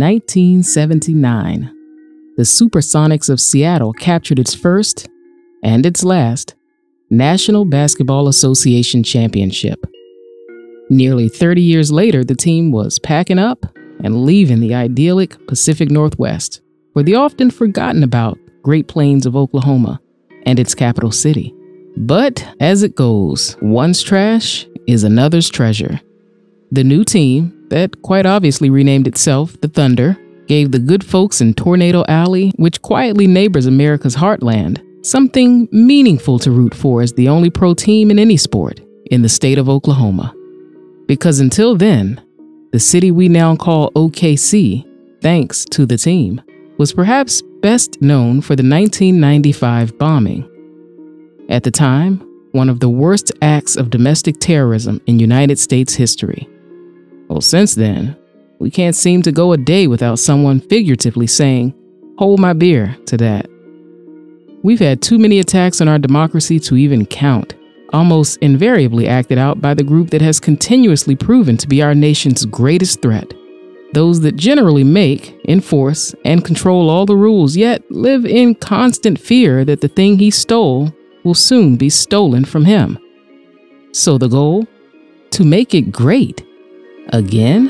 1979, the Supersonics of Seattle captured its first, and its last, National Basketball Association championship. Nearly 30 years later, the team was packing up and leaving the idyllic Pacific Northwest for the often forgotten about Great Plains of Oklahoma and its capital city. But as it goes, one's trash is another's treasure. The new team, that quite obviously renamed itself the Thunder, gave the good folks in Tornado Alley, which quietly neighbors America's heartland, something meaningful to root for as the only pro team in any sport in the state of Oklahoma. Because until then, the city we now call OKC, thanks to the team, was perhaps best known for the 1995 bombing. At the time, one of the worst acts of domestic terrorism in United States history. Well, since then, we can't seem to go a day without someone figuratively saying, "Hold my beer" to that. We've had too many attacks on our democracy to even count, almost invariably acted out by the group that has continuously proven to be our nation's greatest threat. Those that generally make, enforce, and control all the rules, yet live in constant fear that the thing he stole will soon be stolen from him. So the goal? To make it great. Again?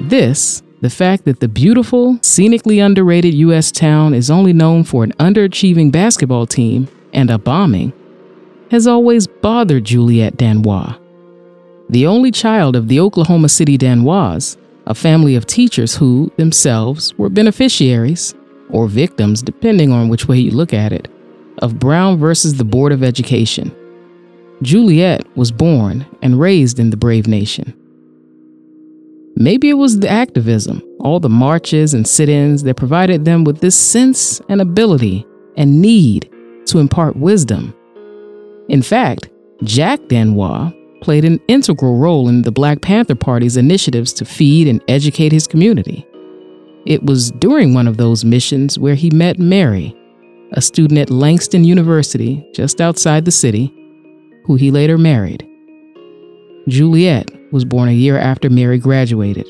This, the fact that the beautiful, scenically underrated U.S. town is only known for an underachieving basketball team and a bombing, has always bothered Juliette Danois. The only child of the Oklahoma City Danois, a family of teachers who, themselves, were beneficiaries, or victims depending on which way you look at it, of Brown versus the Board of Education. Juliette was born and raised in the Brave Nation. Maybe it was the activism, all the marches and sit-ins that provided them with this sense and ability and need to impart wisdom. In fact, Jack Danois played an integral role in the Black Panther Party's initiatives to feed and educate his community. It was during one of those missions where he met Mary, a student at Langston University just outside the city, who he later married. Juliette was born a year after Mary graduated.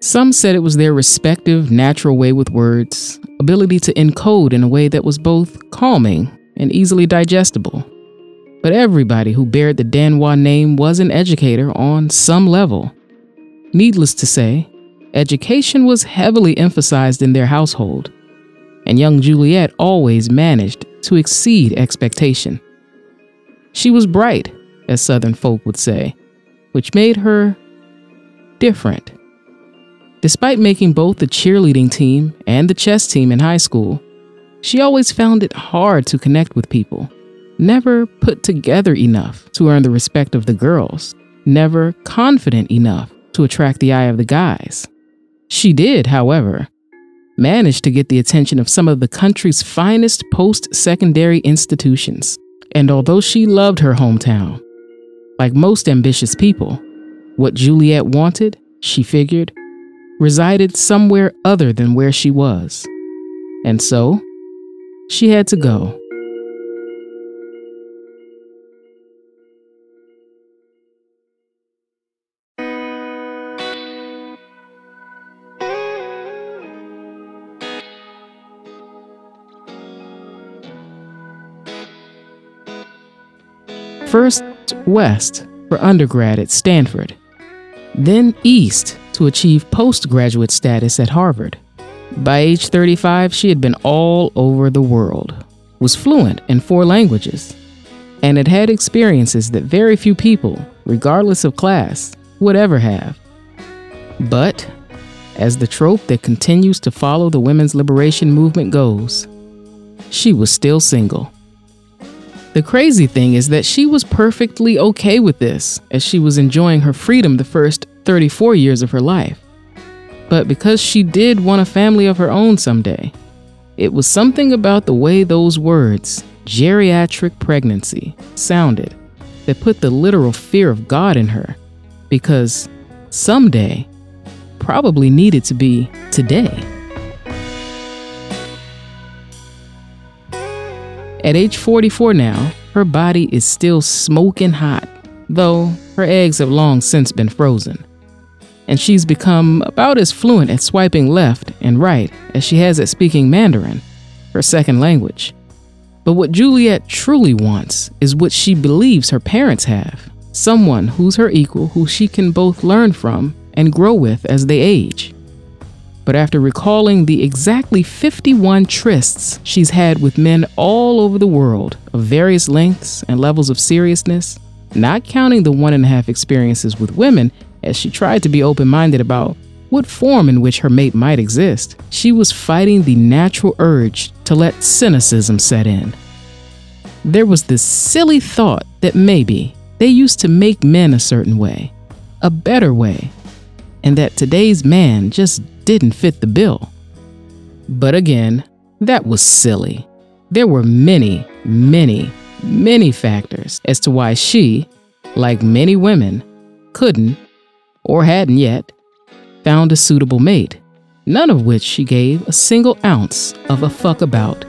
Some said it was their respective natural way with words, ability to encode in a way that was both calming and easily digestible. But everybody who bared the Danois name was an educator on some level. Needless to say, education was heavily emphasized in their household, and young Juliette always managed to exceed expectation. She was bright, as Southern folk would say, which made her different. Despite making both the cheerleading team and the chess team in high school, she always found it hard to connect with people, never put together enough to earn the respect of the girls, never confident enough to attract the eye of the guys. She did, however, manage to get the attention of some of the country's finest post-secondary institutions. And although she loved her hometown, like most ambitious people, what Juliette wanted, she figured, resided somewhere other than where she was. And so, she had to go. First west for undergrad at Stanford, then east to achieve postgraduate status at Harvard. By age 35, she had been all over the world, was fluent in 4 languages, and had had experiences that very few people, regardless of class, would ever have. But, as the trope that continues to follow the women's liberation movement goes, she was still single. The crazy thing is that she was perfectly okay with this, as she was enjoying her freedom the first 34 years of her life. But because she did want a family of her own someday, it was something about the way those words, geriatric pregnancy, sounded that put the literal fear of God in her, because someday probably needed to be today. At age 44 now, her body is still smoking hot, though Her eggs have long since been frozen, and she's become about as fluent at swiping left and right as she has at speaking Mandarin, her second language. But what Juliette truly wants is what she believes her parents have, someone who's her equal, who she can both learn from and grow with as they age. But after recalling the exactly 51 trysts she's had with men all over the world of various lengths and levels of seriousness, not counting the 1.5 experiences with women, as she tried to be open-minded about what form in which her mate might exist, she was fighting the natural urge to let cynicism set in. There was this silly thought that maybe they used to make men a certain way, a better way, and that today's man just didn't fit the bill. But again, that was silly. There were many, many, many factors as to why she, like many women, couldn't, or hadn't yet, found a suitable mate, none of which she gave a single ounce of a fuck about.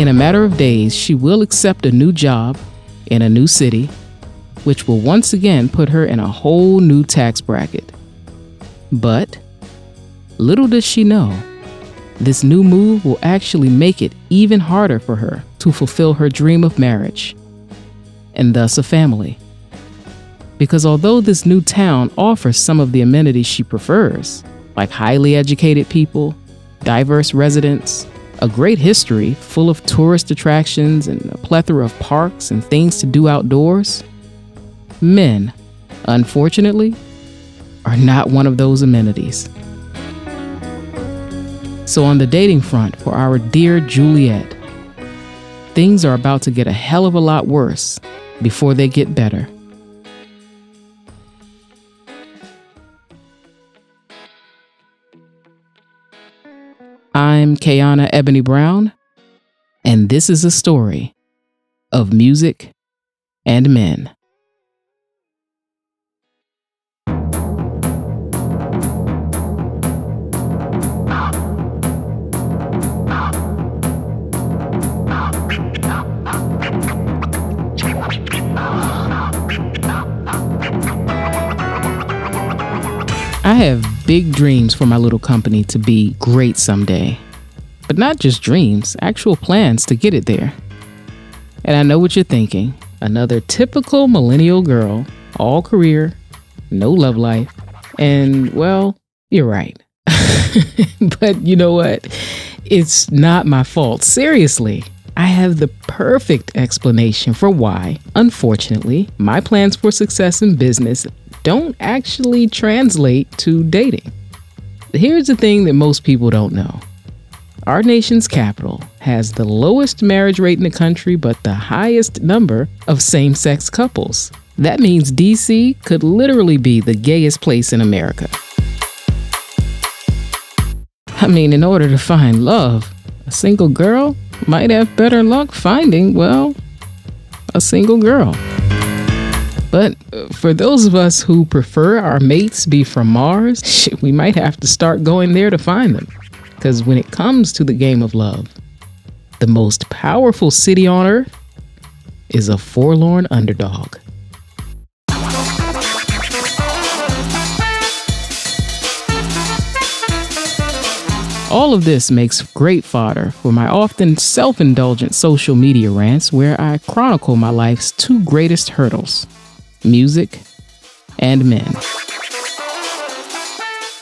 In a matter of days, she will accept a new job in a new city, which will once again put her in a whole new tax bracket. But little does she know, this new move will actually make it even harder for her to fulfill her dream of marriage, and thus a family. Because although this new town offers some of the amenities she prefers, like highly educated people, diverse residents, a great history full of tourist attractions and a plethora of parks and things to do outdoors, men, unfortunately, are not one of those amenities. So on the dating front for our dear Juliette, things are about to get a hell of a lot worse before they get better. I'm Kayona Ebony Brown, and this is a story of music and men. I have big dreams for my little company to be great someday, but not just dreams, actual plans to get it there. And I know what you're thinking, another typical millennial girl, all career, no love life, and well, you're right. But you know what? It's not my fault. Seriously, I have the perfect explanation for why, unfortunately, my plans for success in business don't actually translate to dating. Here's the thing that most people don't know. Our nation's capital has the lowest marriage rate in the country, but the highest number of same-sex couples. That means DC could literally be the gayest place in America. I mean, in order to find love, a single girl might have better luck finding, well, a single girl. But for those of us who prefer our mates be from Mars, we might have to start going there to find them. Because when it comes to the game of love, the most powerful city on earth is a forlorn underdog. All of this makes great fodder for my often self-indulgent social media rants where I chronicle my life's two greatest hurdles. Music and men.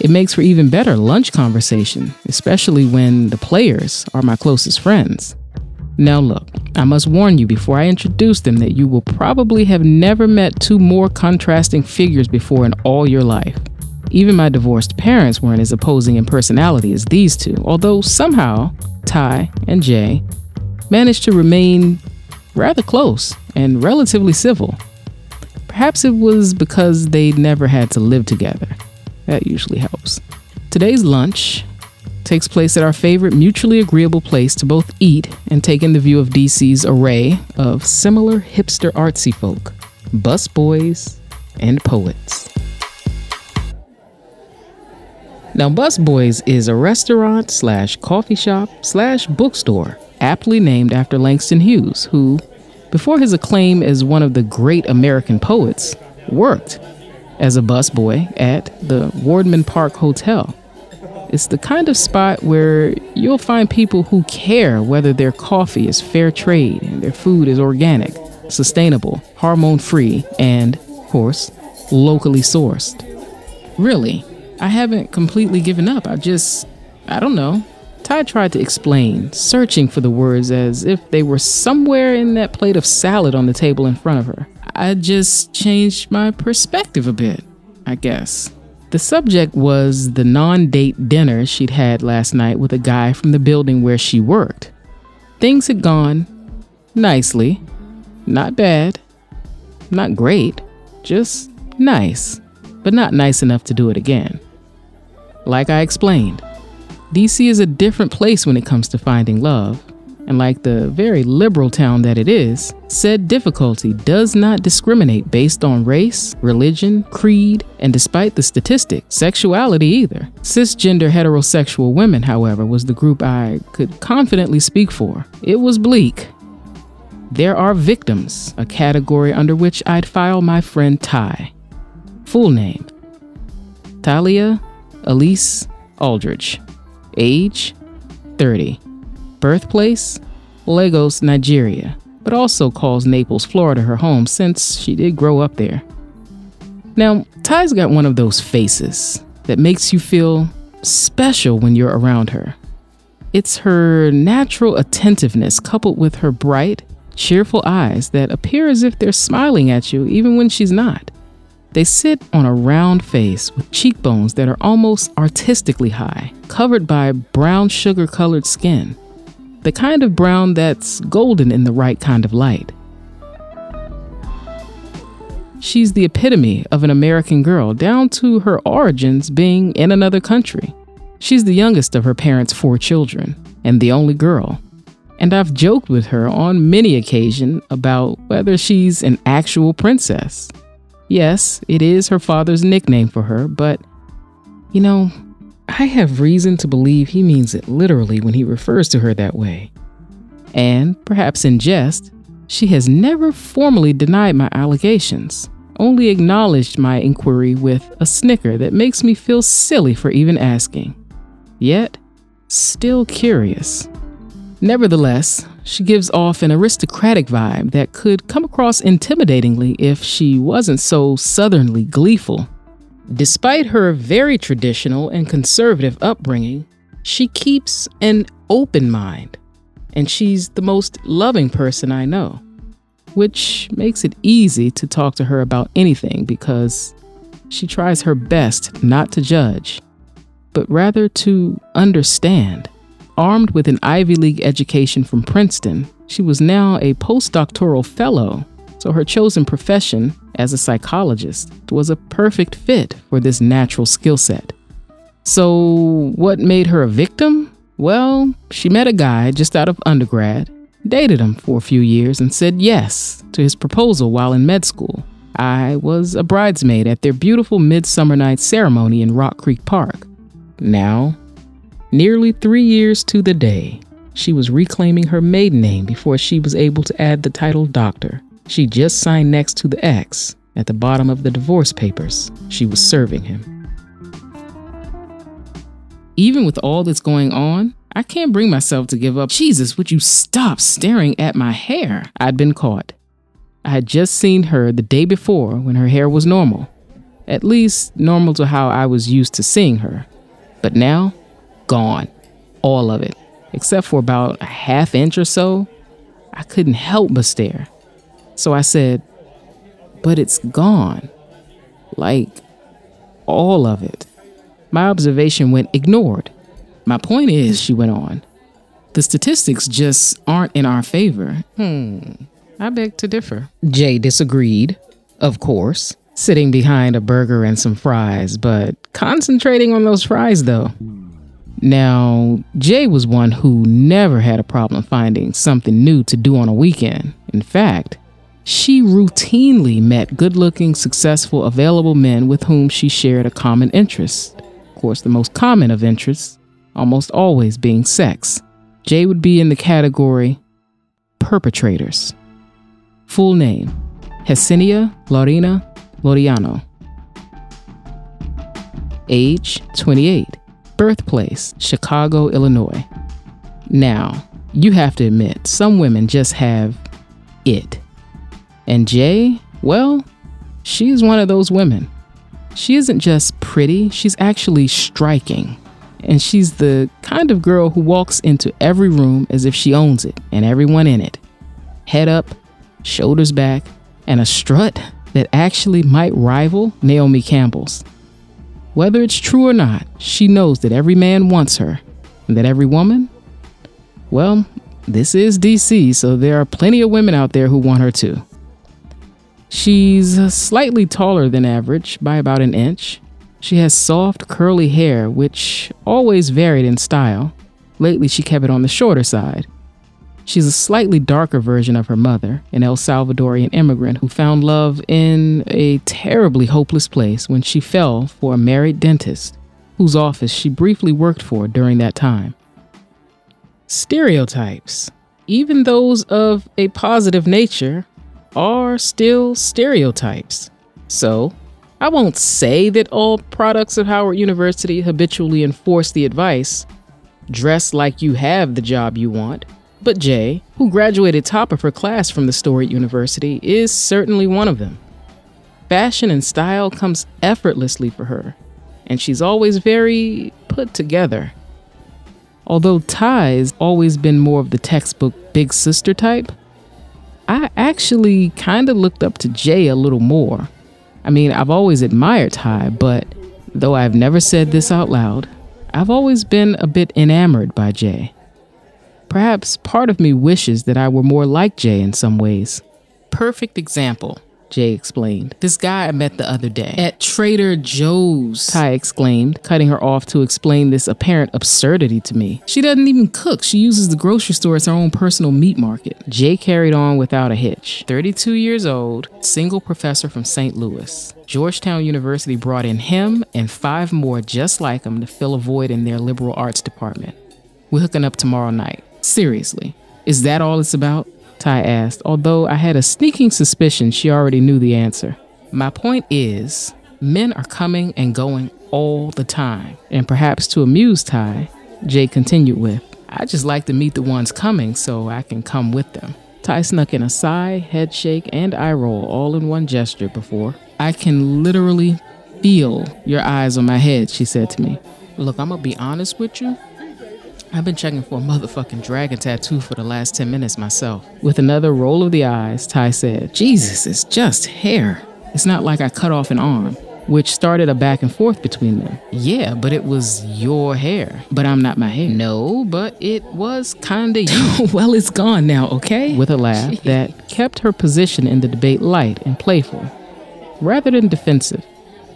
It makes for even better lunch conversation, especially when the players are my closest friends. Now look, I must warn you before I introduce them that you will probably have never met two more contrasting figures before in all your life. Even my divorced parents weren't as opposing in personality as these two, although somehow Ty and Jay managed to remain rather close and relatively civil. Perhaps it was because they never had to live together. That usually helps. Today's lunch takes place at our favorite mutually agreeable place to both eat and take in the view of DC's array of similar hipster artsy folk, busboys and poets. Now, Busboys is a restaurant/coffee shop/bookstore aptly named after Langston Hughes, who, before his acclaim as one of the great American poets, worked as a busboy at the Wardman Park Hotel. It's the kind of spot where you'll find people who care whether their coffee is fair trade and their food is organic, sustainable, hormone-free, and, of course, locally sourced. Really, I haven't completely given up. I don't know. Ty tried to explain, searching for the words as if they were somewhere in that plate of salad on the table in front of her. I just changed my perspective a bit, I guess. The subject was the non-date dinner she'd had last night with a guy from the building where she worked. Things had gone nicely, not bad, not great, just nice, but not nice enough to do it again. Like I explained, DC is a different place when it comes to finding love, and like the very liberal town that it is, said difficulty does not discriminate based on race, religion, creed, and despite the statistic, sexuality either. Cisgender heterosexual women, however, was the group I could confidently speak for. It was bleak. There are victims, a category under which I'd file my friend Ty. Full name, Talia Elise Aldridge. Age, 30. Birthplace, Lagos, Nigeria, but also calls Naples, Florida her home since she did grow up there. Now, Ty's got one of those faces that makes you feel special when you're around her. It's her natural attentiveness coupled with her bright, cheerful eyes that appear as if they're smiling at you even when she's not. They sit on a round face with cheekbones that are almost artistically high, covered by brown sugar-colored skin, the kind of brown that's golden in the right kind of light. She's the epitome of an American girl, down to her origins being in another country. She's the youngest of her parents' 4 children, and the only girl. And I've joked with her on many occasions about whether she's an actual princess. Yes, it is her father's nickname for her, but, you know, I have reason to believe he means it literally when he refers to her that way. And, perhaps in jest, she has never formally denied my allegations, only acknowledged my inquiry with a snicker that makes me feel silly for even asking. Yet, still curious. Nevertheless, she gives off an aristocratic vibe that could come across intimidatingly if she wasn't so southernly gleeful. Despite her very traditional and conservative upbringing, she keeps an open mind, and she's the most loving person I know, which makes it easy to talk to her about anything because she tries her best not to judge, but rather to understand. Armed with an Ivy League education from Princeton, she was now a postdoctoral fellow, so her chosen profession as a psychologist was a perfect fit for this natural skill set. So what made her a victim? Well, she met a guy just out of undergrad, dated him for a few years, and said yes to his proposal while in med school. I was a bridesmaid at their beautiful midsummer night ceremony in Rock Creek Park. Now, nearly 3 years to the day, she was reclaiming her maiden name before she was able to add the title doctor. She just signed next to the X at the bottom of the divorce papers she was serving him. Even with all that's going on, I can't bring myself to give up. Jesus, would you stop staring at my hair? I'd been caught. I had just seen her the day before when her hair was normal, at least normal to how I was used to seeing her. But now, gone, all of it, except for about a half inch or so. I couldn't help but stare. So I said, but it's gone, like all of it. My observation went ignored. My point is, she went on, the statistics just aren't in our favor. I beg to differ. Jay disagreed, of course, sitting behind a burger and some fries, but concentrating on those fries though. Now, Jay was one who never had a problem finding something new to do on a weekend. In fact, she routinely met good-looking, successful, available men with whom she shared a common interest. Of course, the most common of interests, almost always being sex. J would be in the category perpetrators. Full name, Hesenia Laurina Loriano. Age, 28. Birthplace, Chicago, Illinois. Now, you have to admit, some women just have it. And Jay, well, she is one of those women. She isn't just pretty, she's actually striking. And she's the kind of girl who walks into every room as if she owns it and everyone in it. Head up, shoulders back, and a strut that actually might rival Naomi Campbell's. Whether it's true or not, she knows that every man wants her, and that every woman? Well, this is DC, so there are plenty of women out there who want her too. She's slightly taller than average, by about an inch. She has soft, curly hair, which always varied in style. Lately, she kept it on the shorter side. She's a slightly darker version of her mother, an El Salvadorian immigrant who found love in a terribly hopeless place when she fell for a married dentist, whose office she briefly worked for during that time. Stereotypes, even those of a positive nature, are still stereotypes. So, I won't say that all products of Howard University habitually enforce the advice, dress like you have the job you want. But Jay, who graduated top of her class from the Storey University, is certainly one of them. Fashion and style comes effortlessly for her, and she's always very put together. Although Ty's always been more of the textbook big sister type, I actually kind of looked up to Jay a little more. I mean, I've always admired Ty, but though I've never said this out loud, I've always been a bit enamored by Jay. Perhaps part of me wishes that I were more like Jay in some ways. Perfect example, Jay explained. This guy I met the other day at Trader Joe's, Ty exclaimed, cutting her off to explain this apparent absurdity to me. She doesn't even cook. She uses the grocery store as her own personal meat market. Jay carried on without a hitch. 32 years old, single professor from St. Louis. Georgetown University brought in him and 5 more just like him to fill a void in their liberal arts department. We're hooking up tomorrow night. Seriously, is that all it's about? Ty asked, although I had a sneaking suspicion she already knew the answer. My point is, men are coming and going all the time. And perhaps to amuse Ty, Jay continued with, I just like to meet the ones coming so I can come with them. Ty snuck in a sigh, head shake, and eye roll all in one gesture before. I can literally feel your eyes on my head, she said to me. Look, I'm gonna be honest with you. I've been checking for a motherfucking dragon tattoo for the last 10 minutes myself. With another roll of the eyes, Ty said, Jesus, it's just hair. It's not like I cut off an arm, which started a back and forth between them. Yeah, but it was your hair. But I'm not my hair. No, but it was kinda you. Well, it's gone now, okay? With a laugh that kept her position in the debate light and playful, rather than defensive.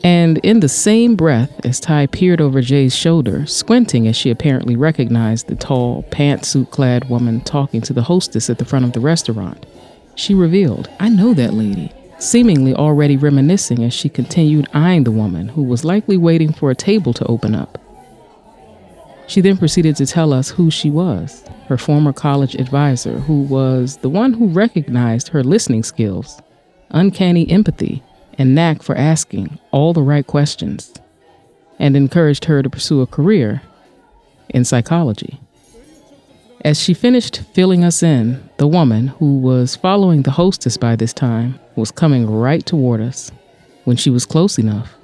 And in the same breath as Ty peered over Jay's shoulder, squinting as she apparently recognized the tall, pantsuit-clad woman talking to the hostess at the front of the restaurant, she revealed, I know that lady, seemingly already reminiscing as she continued eyeing the woman, who was likely waiting for a table to open up. She then proceeded to tell us who she was, her former college advisor, who was the one who recognized her listening skills, uncanny empathy, and knack for asking all the right questions, and encouraged her to pursue a career in psychology. As she finished filling us in, the woman, who was following the hostess by this time, was coming right toward us. When she was close enough,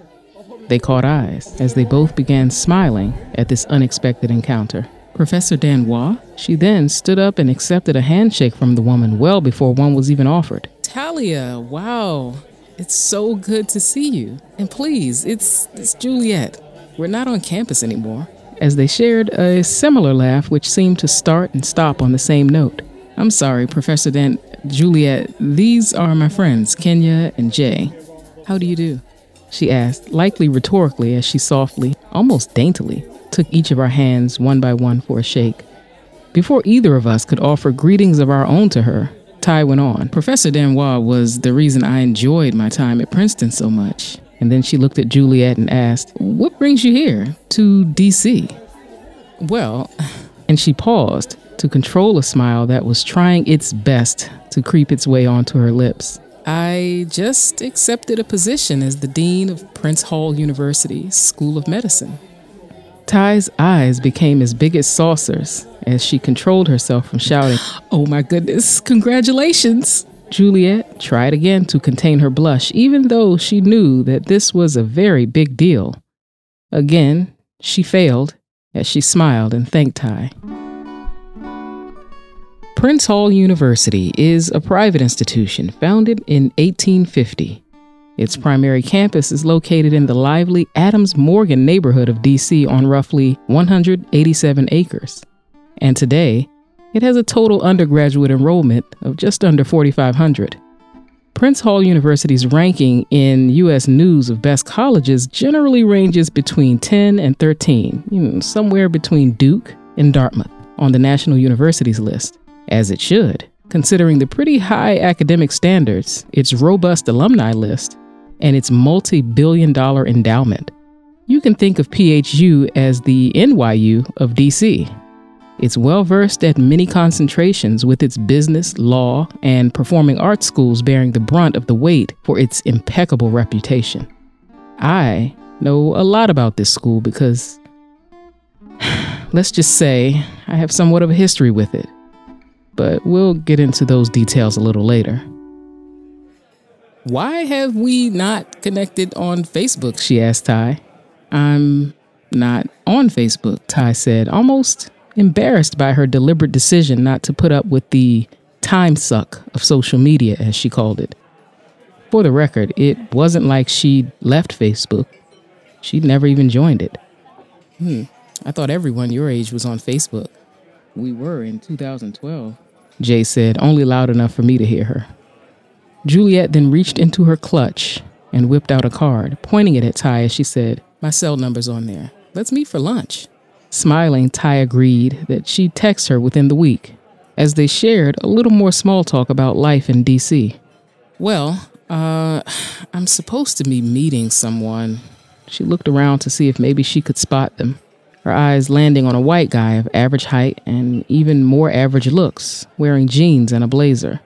they caught eyes as they both began smiling at this unexpected encounter. Professor Danois, she then stood up and accepted a handshake from the woman well before one was even offered. Talia, wow. It's so good to see you. And please, it's Juliette. We're not on campus anymore. As they shared a similar laugh, which seemed to start and stop on the same note. I'm sorry, Professor Juliette, these are my friends, Kenya and Jay. How do you do? She asked, likely rhetorically, as she softly, almost daintily, took each of our hands one by one for a shake. Before either of us could offer greetings of our own to her, Ty went on. Professor Danois was the reason I enjoyed my time at Princeton so much. And then she looked at Juliette and asked, what brings you here to DC? Well, and she paused, to control a smile that was trying its best to creep its way onto her lips. I just accepted a position as the dean of Prince Hall University School of Medicine. Ty's eyes became as big as saucers as she controlled herself from shouting, "Oh my goodness, congratulations!" Juliette tried again to contain her blush, even though she knew that this was a very big deal. Again, she failed as she smiled and thanked Ty. Prince Hall University is a private institution founded in 1850. Its primary campus is located in the lively Adams Morgan neighborhood of DC on roughly 187 acres. And today, it has a total undergraduate enrollment of just under 4,500. Prince Hall University's ranking in U.S. News of Best Colleges generally ranges between 10 and 13, somewhere between Duke and Dartmouth on the National Universities list. As it should, considering the pretty high academic standards, its robust alumni list, and its multi-billion-dollar endowment. You can think of PHU as the NYU of DC. It's well-versed at many concentrations, with its business, law, and performing arts schools bearing the brunt of the weight for its impeccable reputation. I know a lot about this school because, let's just say, I have somewhat of a history with it. But we'll get into those details a little later. "Why have we not connected on Facebook?" she asked Ty. "I'm not on Facebook," Ty said, almost embarrassed by her deliberate decision not to put up with the time suck of social media, as she called it. For the record, it wasn't like she'd left Facebook. She'd never even joined it. I thought everyone your age was on Facebook. We were in 2012. Jay said, only loud enough for me to hear her. Juliette then reached into her clutch and whipped out a card, pointing it at Ty as she said, "My cell number's on there. Let's meet for lunch." Smiling, Ty agreed that she'd text her within the week, as they shared a little more small talk about life in D.C. "Well, I'm supposed to be meeting someone." She looked around to see if maybe she could spot them, her eyes landing on a white guy of average height and even more average looks, wearing jeans and a blazer.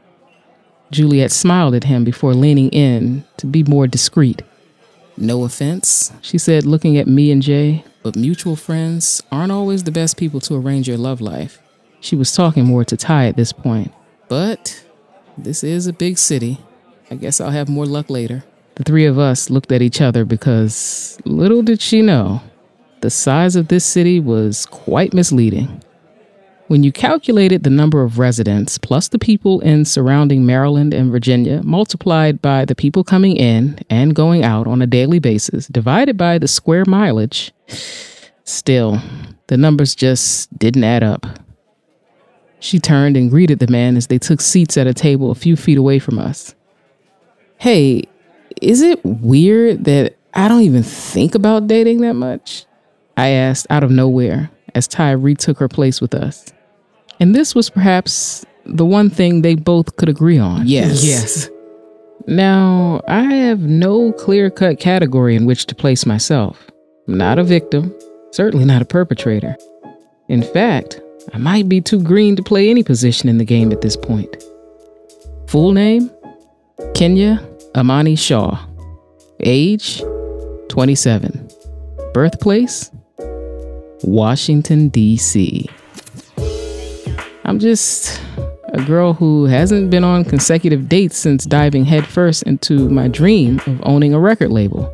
Juliette smiled at him before leaning in to be more discreet. "No offense," she said, looking at me and Jay, "but mutual friends aren't always the best people to arrange your love life." She was talking more to Ty at this point. "But this is a big city. I guess I'll have more luck later." The three of us looked at each other because little did she know, the size of this city was quite misleading. When you calculated the number of residents, plus the people in surrounding Maryland and Virginia, multiplied by the people coming in and going out on a daily basis, divided by the square mileage, still, the numbers just didn't add up. She turned and greeted the man as they took seats at a table a few feet away from us. "Hey, is it weird that I don't even think about dating that much?" I asked out of nowhere as Ty retook her place with us. And this was perhaps the one thing they both could agree on. Yes. Now, I have no clear-cut category in which to place myself. I'm not a victim, certainly not a perpetrator. In fact, I might be too green to play any position in the game at this point. Full name, Kenya Amani Shaw. Age, 27. Birthplace, Washington, D.C. I'm just a girl who hasn't been on consecutive dates since diving headfirst into my dream of owning a record label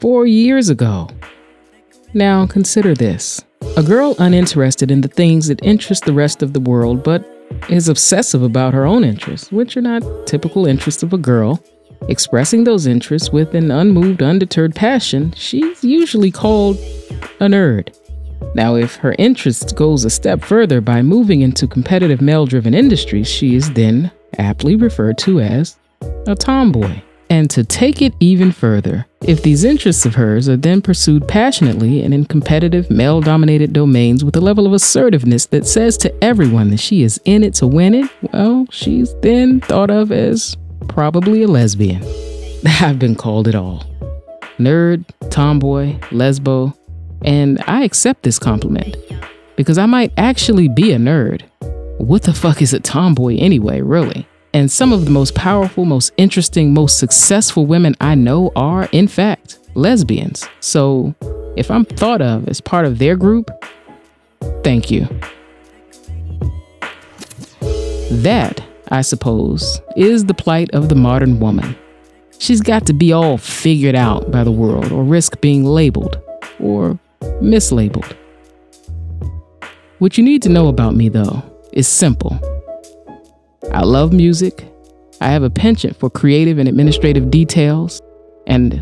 4 years ago. Now consider this. A girl uninterested in the things that interest the rest of the world, but is obsessive about her own interests, which are not typical interests of a girl. Expressing those interests with an unmoved, undeterred passion, she's usually called a nerd. Now, if her interest goes a step further by moving into competitive male-driven industries, she is then aptly referred to as a tomboy. And to take it even further, if these interests of hers are then pursued passionately and in competitive male-dominated domains with a level of assertiveness that says to everyone that she is in it to win it, well, she's then thought of as probably a lesbian. I've been called it all. Nerd, tomboy, lesbo, and I accept this compliment. because I might actually be a nerd. What the fuck is a tomboy anyway, really? And some of the most powerful, most interesting, most successful women I know are, in fact, lesbians. So if I'm thought of as part of their group, thank you. That, I suppose, is the plight of the modern woman. She's got to be all figured out by the world or risk being labeled or mislabeled. What you need to know about me, though, is simple. I love music, I have a penchant for creative and administrative details, and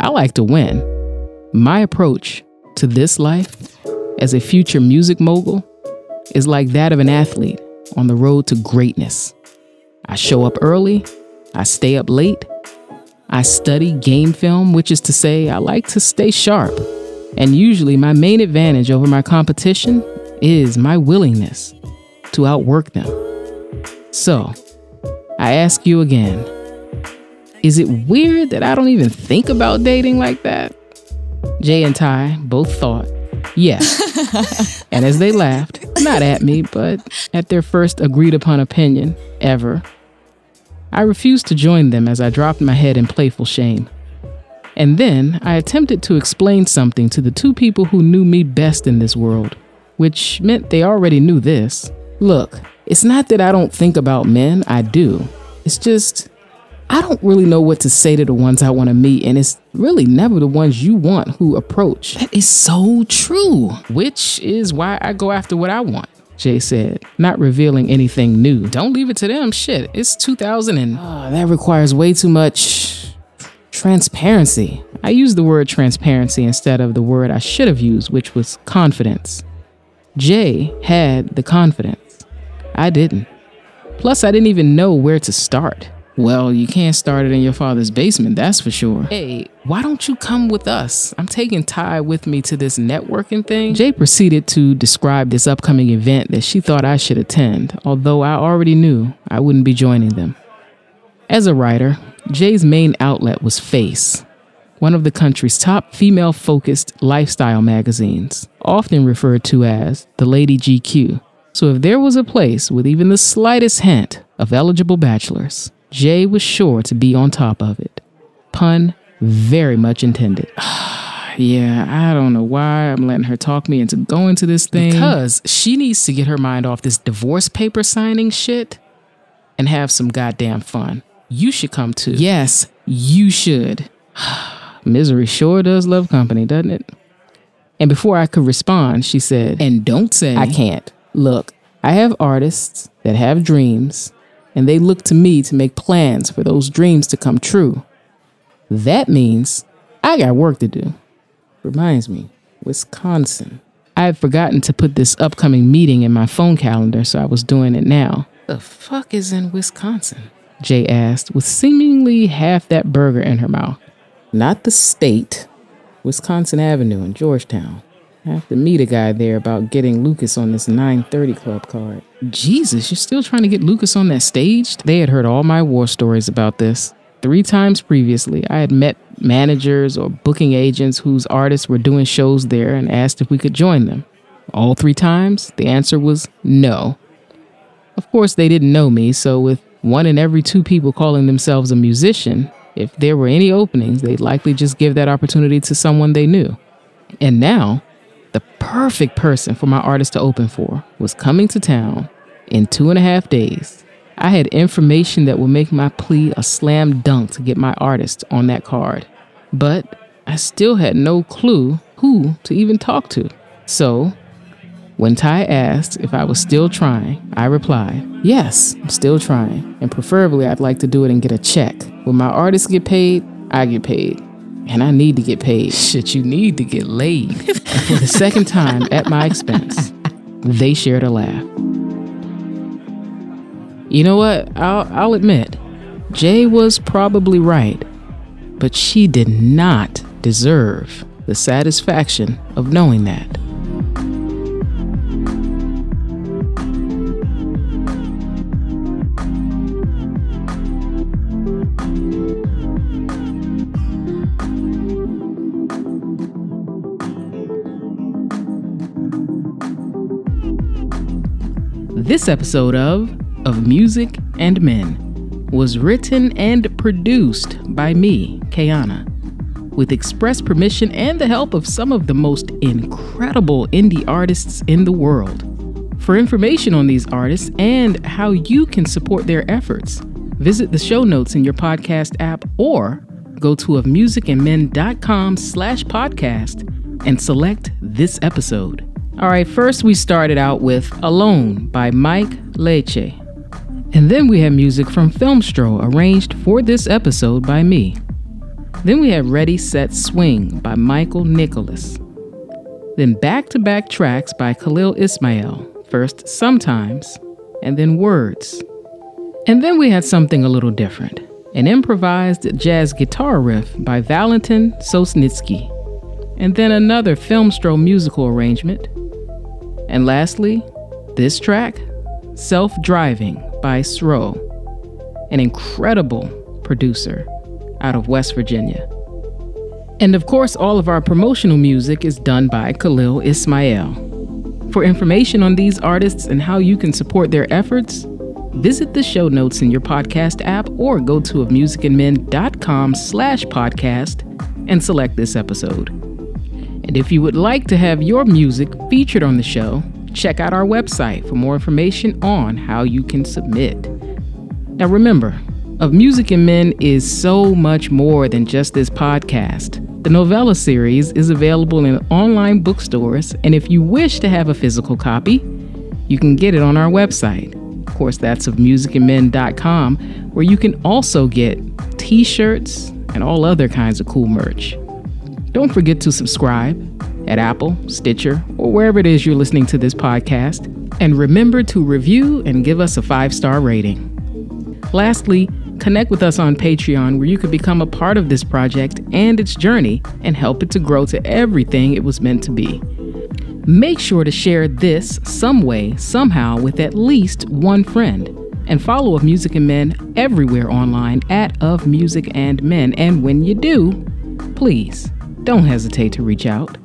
I like to win. My approach to this life as a future music mogul is like that of an athlete on the road to greatness. I show up early, I stay up late, I study game film, which is to say I like to stay sharp, and usually my main advantage over my competition is my willingness to outwork them. So, I ask you again, is it weird that I don't even think about dating like that? Jay and Ty both thought, yeah. And as they laughed, not at me, but at their first agreed upon opinion ever, I refused to join them as I dropped my head in playful shame. And then I attempted to explain something to the two people who knew me best in this world, which meant they already knew this. Look, it's not that I don't think about men, I do. It's just, I don't really know what to say to the ones I want to meet, and it's really never the ones you want who approach. That is so true. Which is why I go after what I want, Jay said, not revealing anything new. Don't leave it to them, shit. It's 2000 and that requires way too much transparency. I used the word transparency instead of the word I should have used, which was confidence. Jay had the confidence. I didn't. Plus, I didn't even know where to start. Well, you can't start it in your father's basement, that's for sure. Hey, why don't you come with us? I'm taking Ty with me to this networking thing. Jay proceeded to describe this upcoming event that she thought I should attend, although I already knew I wouldn't be joining them. As a writer, Jay's main outlet was Face, one of the country's top female-focused lifestyle magazines, often referred to as the Lady GQ. So if there was a place with even the slightest hint of eligible bachelors, Jay was sure to be on top of it. Pun very much intended. Yeah, I don't know why I'm letting her talk me into going to this thing. Because she needs to get her mind off this divorce paper signing shit and have some goddamn fun. You should come too. Yes, you should. Misery sure does love company, doesn't it? And before I could respond, she said, and don't say I can't. Look, I have artists that have dreams, and they look to me to make plans for those dreams to come true. That means I got work to do. Reminds me, Wisconsin. I had forgotten to put this upcoming meeting in my phone calendar, so I was doing it now. The fuck is in Wisconsin? Jay asked, with seemingly half that burger in her mouth. Not the state, Wisconsin Avenue in Georgetown. I have to meet a guy there about getting Lucas on this 930 Club card. Jesus, you're still trying to get Lucas on that stage? They had heard all my war stories about this. 3 times previously, I had met managers or booking agents whose artists were doing shows there and asked if we could join them. All 3 times, the answer was no. Of course, they didn't know me, so with 1 in every 2 people calling themselves a musician, if there were any openings, they'd likely just give that opportunity to someone they knew. And now, the perfect person for my artist to open for was coming to town in 2.5 days. I had information that would make my plea a slam dunk to get my artist on that card. But I still had no clue who to even talk to. So, when Ty asked if I was still trying, I replied, yes, I'm still trying, and preferably I'd like to do it and get a check. When my artists get paid, I get paid, and I need to get paid. Shit, you need to get laid. And for the second time at my expense, they shared a laugh. You know what, I'll admit, Jay was probably right, but she did not deserve the satisfaction of knowing that. This episode of Music and Men was written and produced by me, Kayona, with express permission and the help of some of the most incredible indie artists in the world. For information on these artists and how you can support their efforts, visit the show notes in your podcast app or go to ofmusicandmen.com/podcast and select this episode. All right, first we started out with Alone by Mike Leche. And then we had music from Filmstro arranged for this episode by me. Then we had Ready, Set, Swing by Michael Nicholas. Then back-to-back tracks by Khalil Ismail, first Sometimes, and then Words. And then we had something a little different, an improvised jazz guitar riff by Valentin Sosnitsky. And then another Filmstro musical arrangement. And lastly, this track, Self-Driving by Sro, an incredible producer out of West Virginia. And of course, all of our promotional music is done by Khalil Ismail. For information on these artists and how you can support their efforts, visit the show notes in your podcast app or go to ofmusicandmen.com/podcast and select this episode. And if you would like to have your music featured on the show, check out our website for more information on how you can submit. Now remember, Of Music and Men is so much more than just this podcast. The novella series is available in online bookstores, and if you wish to have a physical copy, you can get it on our website. Of course, that's ofmusicandmen.com, where you can also get t-shirts and all other kinds of cool merch. Don't forget to subscribe at Apple, Stitcher, or wherever it is you're listening to this podcast. And remember to review and give us a 5-star rating. Lastly, connect with us on Patreon, where you can become a part of this project and its journey and help it to grow to everything it was meant to be. Make sure to share this some way, somehow, with at least one friend. And follow Of Music and Men everywhere online at Of Music and Men. And when you do, please, don't hesitate to reach out.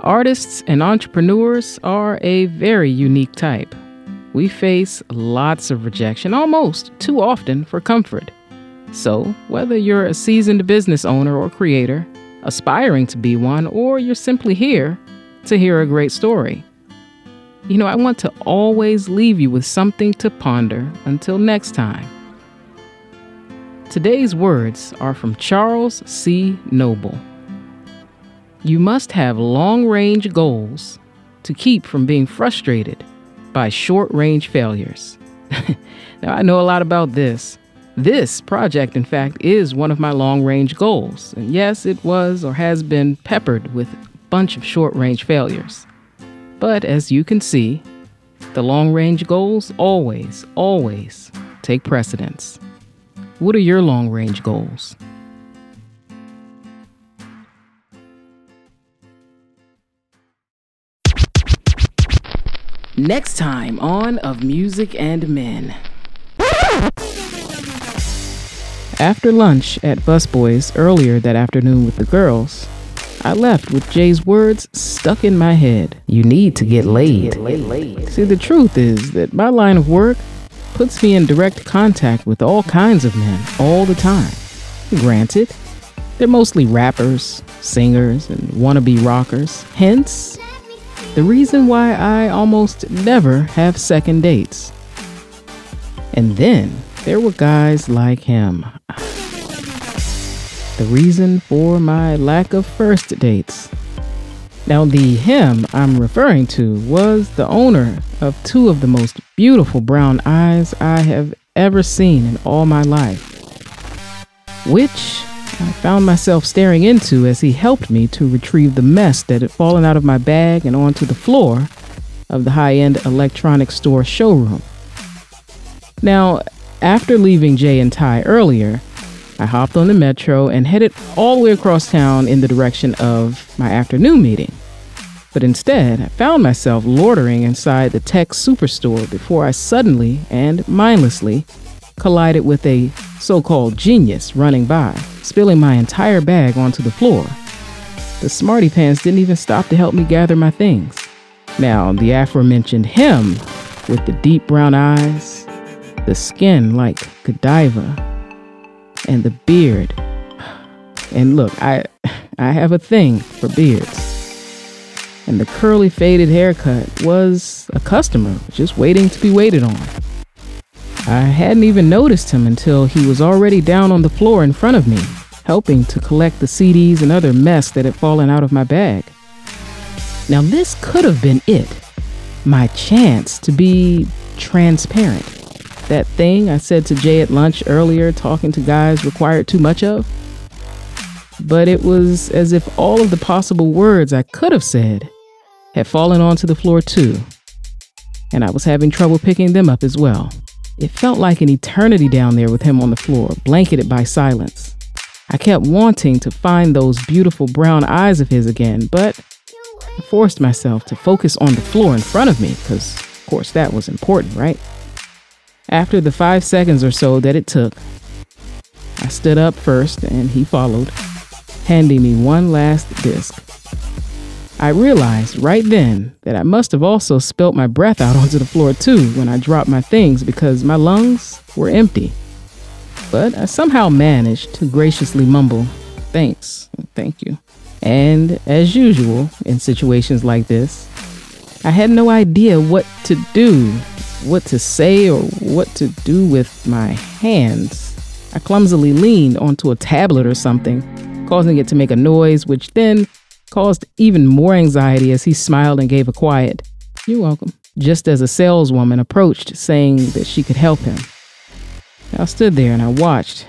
Artists and entrepreneurs are a very unique type. We face lots of rejection, almost too often, for comfort. So, whether you're a seasoned business owner or creator, aspiring to be one, or you're simply here to hear a great story, you know, I want to always leave you with something to ponder until next time. Today's words are from Charles C. Noble. You must have long-range goals to keep from being frustrated by short-range failures. Now, I know a lot about this. This project, in fact, is one of my long-range goals. And yes, it was or has been peppered with a bunch of short-range failures. But as you can see, the long-range goals always, always take precedence. What are your long-range goals? Next time on Of Music and Men. After lunch at Busboys earlier that afternoon with the girls, I left with Jay's words stuck in my head. You need to get laid. See, the truth is that my line of work puts me in direct contact with all kinds of men all the time. Granted, they're mostly rappers, singers, and wannabe rockers. Hence, the reason why I almost never have second dates. And then there were guys like him. The reason for my lack of first dates. Now, the him I'm referring to was the owner of two of the most beautiful brown eyes I have ever seen in all my life, which I found myself staring into as he helped me to retrieve the mess that had fallen out of my bag and onto the floor of the high-end electronics store showroom. Now, after leaving Jay and Ty earlier, I hopped on the metro and headed all the way across town in the direction of my afternoon meeting. But instead, I found myself loitering inside the tech superstore before I suddenly and mindlessly collided with a so-called genius running by, spilling my entire bag onto the floor. The smarty pants didn't even stop to help me gather my things. Now, the aforementioned him, with the deep brown eyes, the skin like Godiva, and the beard. And look, I have a thing for beards. And the curly faded haircut was a customer just waiting to be waited on. I hadn't even noticed him until he was already down on the floor in front of me, helping to collect the CDs and other mess that had fallen out of my bag. Now this could have been it, my chance to be transparent. That thing I said to Jay at lunch earlier, talking to guys required too much of. But it was as if all of the possible words I could have said had fallen onto the floor too, and I was having trouble picking them up as well. It felt like an eternity down there with him on the floor, blanketed by silence. I kept wanting to find those beautiful brown eyes of his again, but I forced myself to focus on the floor in front of me, because of course that was important, right? After the 5 seconds or so that it took, I stood up first and he followed, handing me one last disc. I realized right then that I must have also spilt my breath out onto the floor too when I dropped my things, because my lungs were empty. But I somehow managed to graciously mumble, "Thanks, thank you." And as usual in situations like this, I had no idea what to do, what to say, or what to do with my hands. I clumsily leaned onto a tablet or something, causing it to make a noise, which then caused even more anxiety as he smiled and gave a quiet, "You're welcome," just as a saleswoman approached saying that she could help him. I stood there and I watched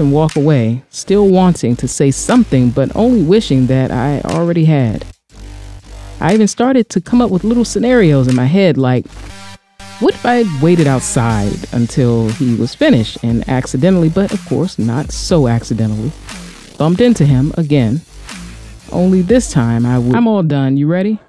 him walk away, still wanting to say something, but only wishing that I already had. I even started to come up with little scenarios in my head, like, what if I had waited outside until he was finished and accidentally, but of course not so accidentally, bumped into him again? Only this time I'm all done. You ready?